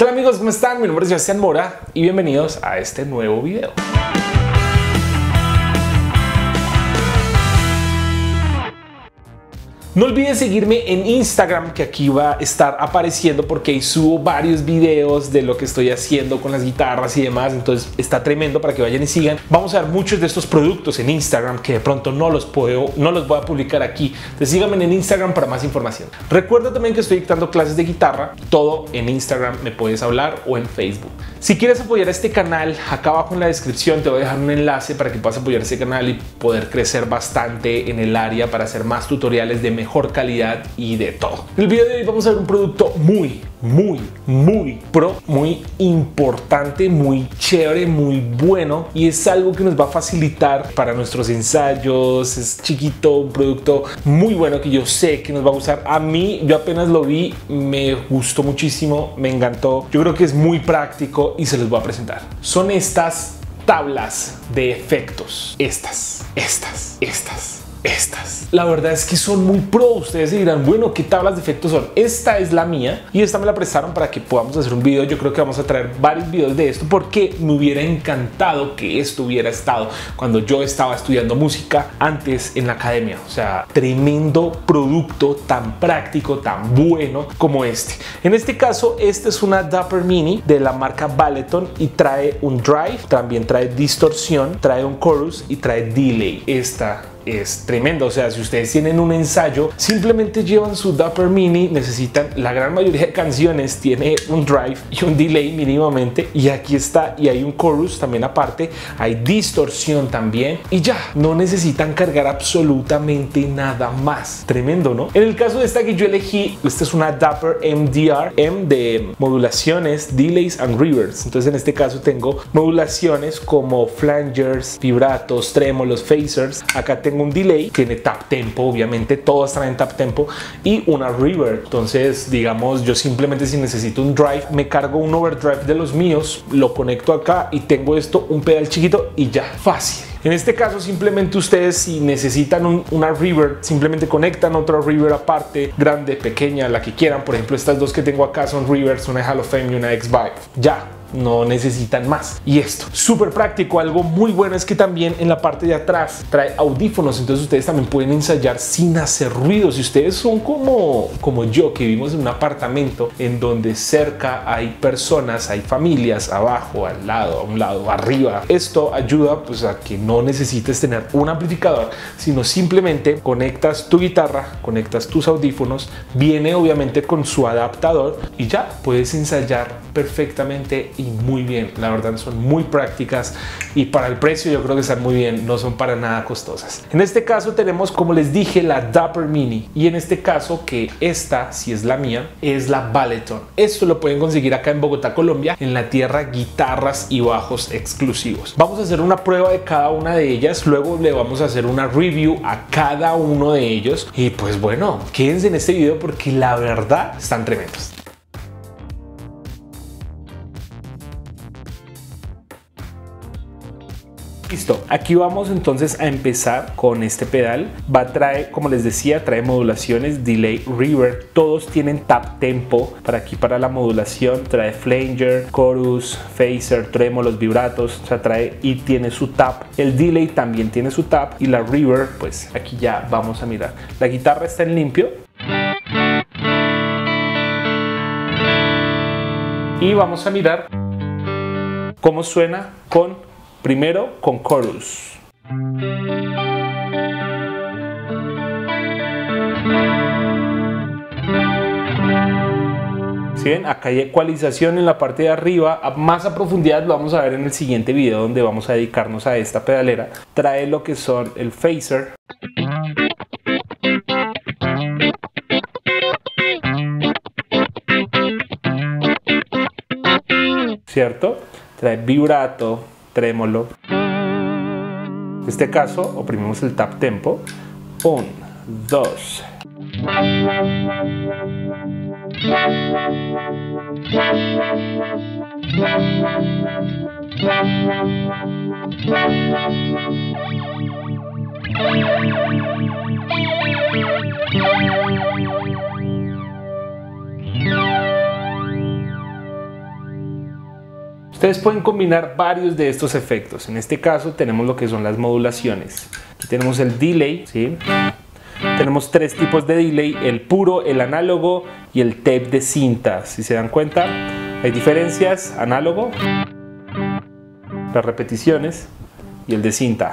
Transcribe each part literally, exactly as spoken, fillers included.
¿Qué tal, amigos? ¿Cómo están? Mi nombre es Sebastián Mora y bienvenidos a este nuevo video. No olviden seguirme en Instagram, que aquí va a estar apareciendo porque ahí subo varios videos de lo que estoy haciendo con las guitarras y demás. Entonces está tremendo para que vayan y sigan. Vamos a ver muchos de estos productos en Instagram que de pronto no los puedo, no los voy a publicar aquí. Entonces síganme en Instagram para más información. Recuerda también que estoy dictando clases de guitarra. Todo en Instagram me puedes hablar o en Facebook. Si quieres apoyar a este canal, acá abajo en la descripción te voy a dejar un enlace para que puedas apoyar este canal y poder crecer bastante en el área para hacer más tutoriales de mejor calidad y de todo. En el video de hoy vamos a ver un producto muy, muy, muy pro, muy importante, muy chévere, muy bueno, y es algo que nos va a facilitar para nuestros ensayos. Es chiquito, un producto muy bueno que yo sé que nos va a gustar. A mí, yo apenas lo vi, me gustó muchísimo, me encantó. Yo creo que es muy práctico y se los voy a presentar. Son estas tablas de efectos. Estas, estas, estas. Estas. La verdad es que son muy pro. Ustedes se dirán, bueno, ¿qué tablas de efectos son? Esta es la mía y esta me la prestaron para que podamos hacer un video. Yo creo que vamos a traer varios videos de esto porque me hubiera encantado que esto hubiera estado cuando yo estaba estudiando música antes en la academia. O sea, tremendo producto tan práctico, tan bueno como este. En este caso, esta es una Dapper Mini de la marca Valeton y trae un drive, también trae distorsión, trae un chorus y trae delay. Esta es tremendo. O sea, si ustedes tienen un ensayo, simplemente llevan su Dapper Mini. Necesitan, la gran mayoría de canciones tiene un drive y un delay mínimamente, y aquí está, y hay un chorus también aparte, hay distorsión también, y ya, no necesitan cargar absolutamente nada más. Tremendo, ¿no? En el caso de esta que yo elegí, esta es una Dapper M D R, M de modulaciones, delays and reverbs. Entonces en este caso tengo modulaciones como flangers, vibratos, trémolos, phasers. Acá tengo un delay, tiene tap tempo, obviamente todas traen tap tempo, y una reverb. Entonces, digamos, yo simplemente, si necesito un drive, me cargo un overdrive de los míos, lo conecto acá y tengo esto, un pedal chiquito, y ya, fácil. En este caso, simplemente ustedes, si necesitan un, una reverb, simplemente conectan otra reverb aparte, grande, pequeña, la que quieran. Por ejemplo, estas dos que tengo acá son reverbs, una Hall of Fame y una X Vibe. Ya, no necesitan más. Y esto, súper práctico. Algo muy bueno es que también en la parte de atrás trae audífonos, entonces ustedes también pueden ensayar sin hacer ruido. Si ustedes son como, como yo, que vivimos en un apartamento en donde cerca hay personas, hay familias, abajo, al lado, a un lado, arriba, esto ayuda pues a que no necesites tener un amplificador, sino simplemente conectas tu guitarra, conectas tus audífonos, viene obviamente con su adaptador y ya puedes ensayar perfectamente y muy bien. La verdad son muy prácticas y para el precio yo creo que están muy bien, no son para nada costosas. En este caso tenemos, como les dije, la Dapper Mini, y en este caso, que esta si es la mía, es la Valeton. Esto lo pueden conseguir acá en Bogotá, Colombia, en la tierra Guitarras y Bajos Exclusivos. Vamos a hacer una prueba de cada una de ellas, luego le vamos a hacer una review a cada uno de ellos, y pues bueno, quédense en este video porque la verdad están tremendos. Listo, aquí vamos entonces a empezar con este pedal. Va a traer, como les decía, trae modulaciones, delay, reverb, todos tienen tap tempo para aquí, para la modulación, trae flanger, chorus, phaser, trémolos, vibratos, o sea, trae y tiene su tap, el delay también tiene su tap, y la reverb, pues aquí ya vamos a mirar. La guitarra está en limpio. Y vamos a mirar cómo suena con... Primero con chorus. ¿Sí ven? Acá hay ecualización en la parte de arriba. Más a profundidad lo vamos a ver en el siguiente video, donde vamos a dedicarnos a esta pedalera. Trae lo que son el phaser, ¿cierto? Trae vibrato, trémolo. En este caso oprimimos el tap tempo. Un, dos. Ustedes pueden combinar varios de estos efectos. En este caso tenemos lo que son las modulaciones. Aquí tenemos el delay, ¿sí? Tenemos tres tipos de delay: el puro, el análogo y el tape de cinta. Si se dan cuenta, hay diferencias: análogo, las repeticiones y el de cinta.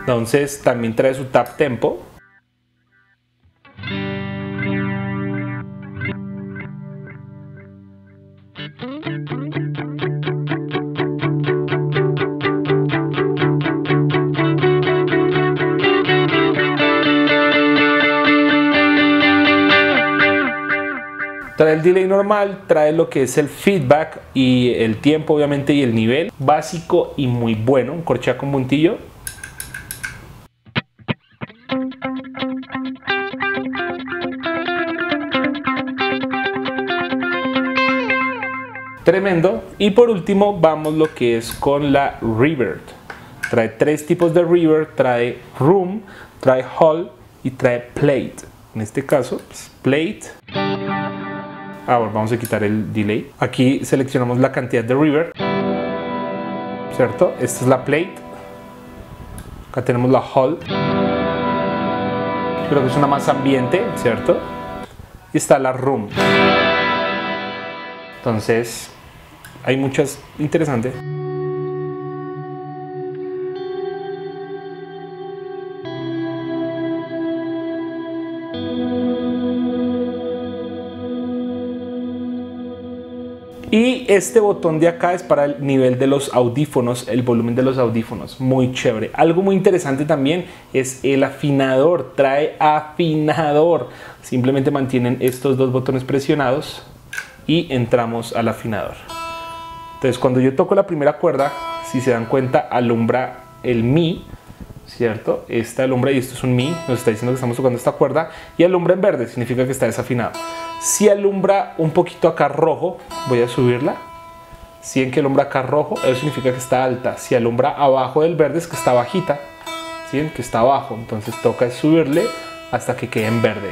Entonces también trae su tap tempo. Trae el delay normal, trae lo que es el feedback y el tiempo, obviamente, y el nivel básico y muy bueno. Un corchea con puntillo. Tremendo. Y por último vamos lo que es con la reverb. Trae tres tipos de reverb: trae room, trae hall y trae plate. En este caso, pues, plate. Ahora vamos a quitar el delay. Aquí seleccionamos la cantidad de reverb, ¿cierto? Esta es la plate. Acá tenemos la hall, creo que es una más ambiente, ¿cierto? Y está la room. Entonces hay muchas interesantes. Y este botón de acá es para el nivel de los audífonos, el volumen de los audífonos. Muy chévere. Algo muy interesante también es el afinador. Trae afinador. Simplemente mantienen estos dos botones presionados y entramos al afinador. Entonces cuando yo toco la primera cuerda, si se dan cuenta, alumbra el mi, ¿cierto? Esta alumbra, y esto es un mi, nos está diciendo que estamos tocando esta cuerda, y alumbra en verde, significa que está desafinado. Si alumbra un poquito acá rojo, voy a subirla. Si en que alumbra acá rojo, eso significa que está alta. Si alumbra abajo del verde, es que está bajita. ¿Sí? Que está abajo. Entonces toca subirle hasta que quede en verde.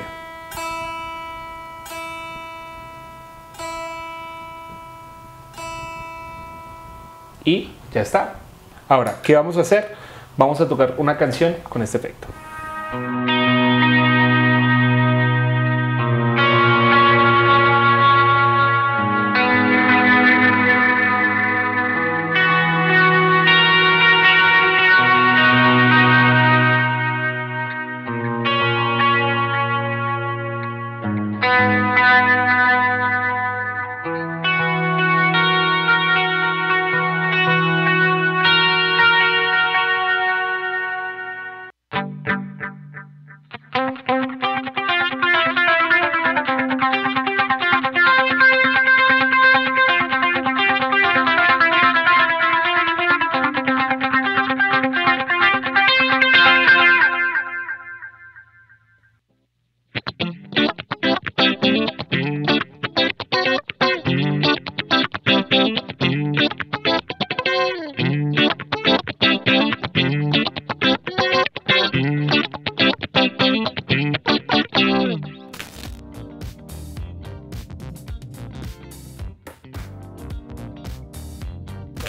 Y ya está. Ahora, ¿qué vamos a hacer? Vamos a tocar una canción con este efecto.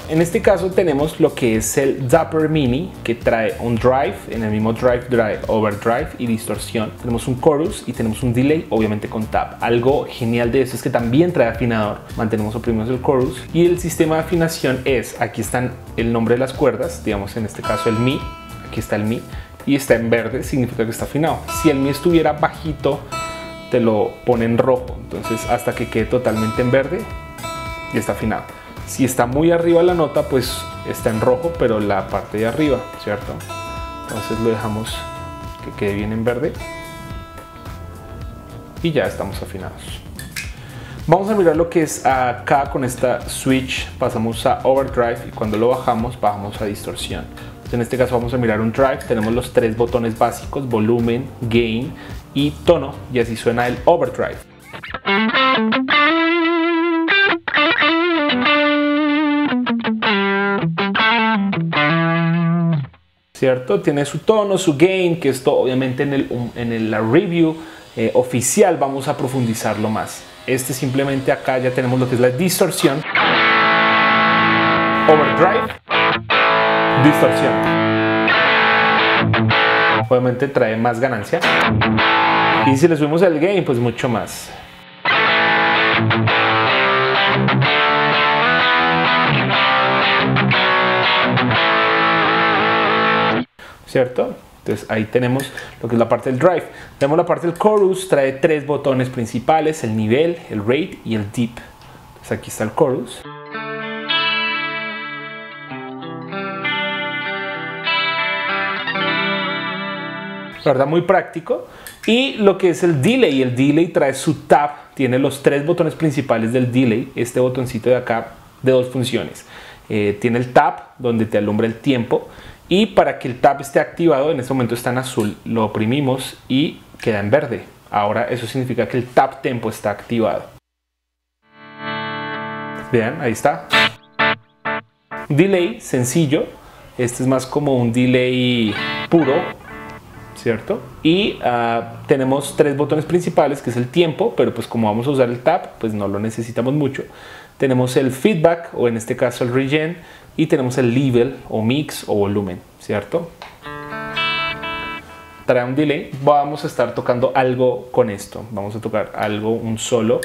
En este caso tenemos lo que es el Dapper Mini, que trae un drive, en el mismo drive, drive, overdrive y distorsión. Tenemos un chorus y tenemos un delay, obviamente con tap. Algo genial de esto es que también trae afinador. Mantenemos oprimidos el chorus. Y el sistema de afinación es, aquí están el nombre de las cuerdas, digamos en este caso el mi, aquí está el mi, y está en verde, significa que está afinado. Si el mi estuviera bajito, te lo pone en rojo, entonces hasta que quede totalmente en verde y está afinado. Si está muy arriba la nota, pues está en rojo, pero la parte de arriba, ¿cierto? Entonces lo dejamos que quede bien en verde. Y ya estamos afinados. Vamos a mirar lo que es acá con esta switch. Pasamos a overdrive y cuando lo bajamos, bajamos a distorsión. Entonces, en este caso vamos a mirar un drive. Tenemos los tres botones básicos: volumen, gain y tono. Y así suena el overdrive. ¿Cierto? Tiene su tono, su gain, que esto obviamente en, el, en el, la review eh, oficial vamos a profundizarlo más. Este simplemente acá ya tenemos lo que es la distorsión, overdrive, distorsión. Obviamente trae más ganancia. Y si le subimos el gain, pues mucho más. ¿Cierto? Entonces ahí tenemos lo que es la parte del drive. Tenemos la parte del chorus, trae tres botones principales: el nivel, el rate y el deep. Entonces aquí está el chorus. La verdad, muy práctico. Y lo que es el delay, el delay trae su tab, tiene los tres botones principales del delay. Este botoncito de acá de dos funciones, eh, tiene el tab donde te alumbra el tiempo, y para que el tab esté activado, en este momento está en azul, lo oprimimos y queda en verde. Ahora eso significa que el tab tempo está activado. Vean, ahí está. Delay sencillo, este es más como un delay puro, ¿cierto? Y uh, tenemos tres botones principales, que es el tiempo, pero pues como vamos a usar el tab, pues no lo necesitamos mucho. Tenemos el feedback, o en este caso el regen, y tenemos el level o mix o volumen, ¿cierto? Trae un delay. Vamos a estar tocando algo con esto. Vamos a tocar algo, un solo.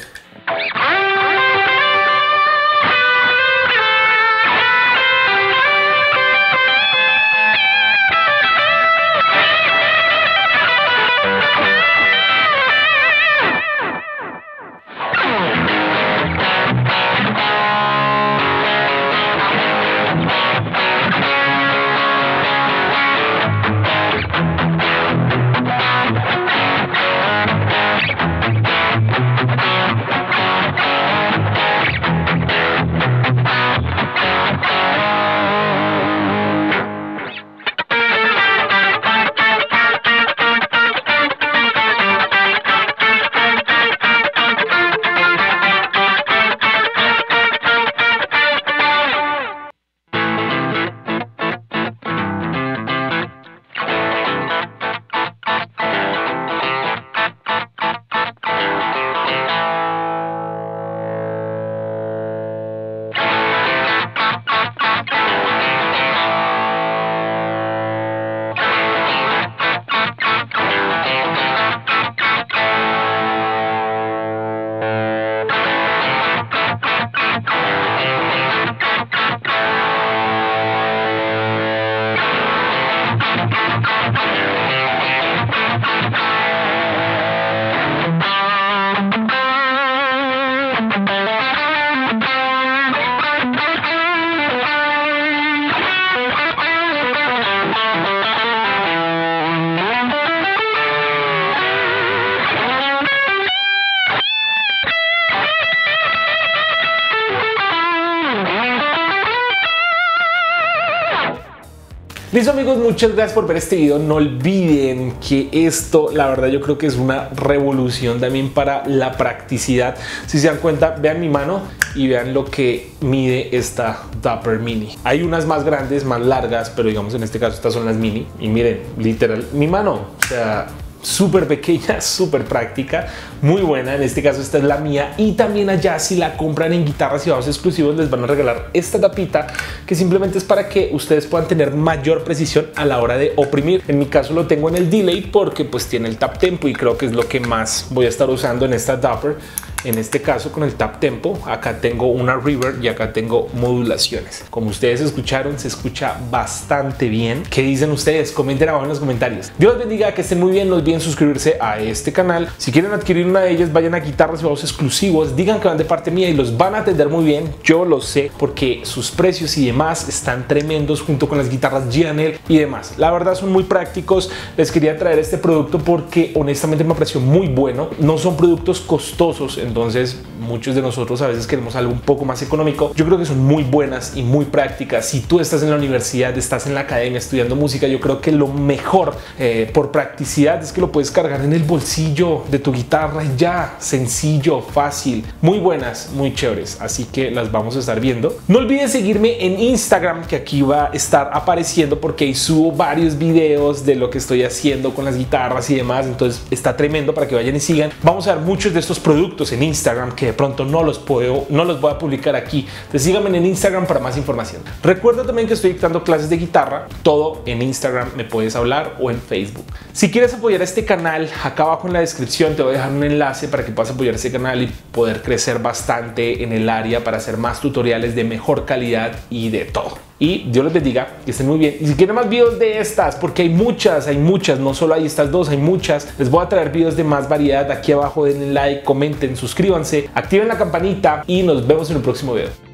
Listo, amigos, muchas gracias por ver este video. No olviden que esto, la verdad, yo creo que es una revolución también para la practicidad. Si se dan cuenta, vean mi mano y vean lo que mide esta Dapper Mini. Hay unas más grandes, más largas, pero digamos en este caso estas son las mini. Y miren, literal, mi mano, o sea, súper pequeña, súper práctica, muy buena. En este caso esta es la mía, y también allá si la compran en Guitarras y Bajos Exclusivos les van a regalar esta tapita, que simplemente es para que ustedes puedan tener mayor precisión a la hora de oprimir. En mi caso lo tengo en el delay porque pues tiene el tap tempo, y creo que es lo que más voy a estar usando en esta Dapper. En este caso con el tap tempo, acá tengo una reverb y acá tengo modulaciones. Como ustedes escucharon, se escucha bastante bien. ¿Qué dicen ustedes? Comenten abajo en los comentarios. Dios bendiga, que estén muy bien. No olviden suscribirse a este canal. Si quieren adquirir una de ellas, vayan a Guitarras y Bajos Exclusivos, digan que van de parte mía y los van a atender muy bien. Yo lo sé porque sus precios y demás están tremendos, junto con las guitarras G and L y demás. La verdad son muy prácticos. Les quería traer este producto porque honestamente me pareció muy bueno. No son productos costosos. Entonces muchos de nosotros a veces queremos algo un poco más económico, yo creo que son muy buenas y muy prácticas. Si tú estás en la universidad, estás en la academia estudiando música, yo creo que lo mejor eh, por practicidad es que lo puedes cargar en el bolsillo de tu guitarra y ya, sencillo, fácil, muy buenas, muy chéveres, así que las vamos a estar viendo. No olvides seguirme en Instagram, que aquí va a estar apareciendo porque ahí subo varios videos de lo que estoy haciendo con las guitarras y demás, entonces está tremendo para que vayan y sigan. Vamos a ver muchos de estos productos en Instagram que de pronto no los puedo, no los voy a publicar aquí, entonces síganme en Instagram para más información. Recuerda también que estoy dictando clases de guitarra, todo en Instagram, me puedes hablar, o en Facebook. Si quieres apoyar a este canal, acá abajo en la descripción te voy a dejar un enlace para que puedas apoyar este canal y poder crecer bastante en el área para hacer más tutoriales de mejor calidad y de todo. Y Dios les bendiga, que estén muy bien. Y si quieren más videos de estas, porque hay muchas, hay muchas, no solo hay estas dos, hay muchas, les voy a traer videos de más variedad. Aquí abajo denle like, comenten, suscríbanse, activen la campanita y nos vemos en el próximo video.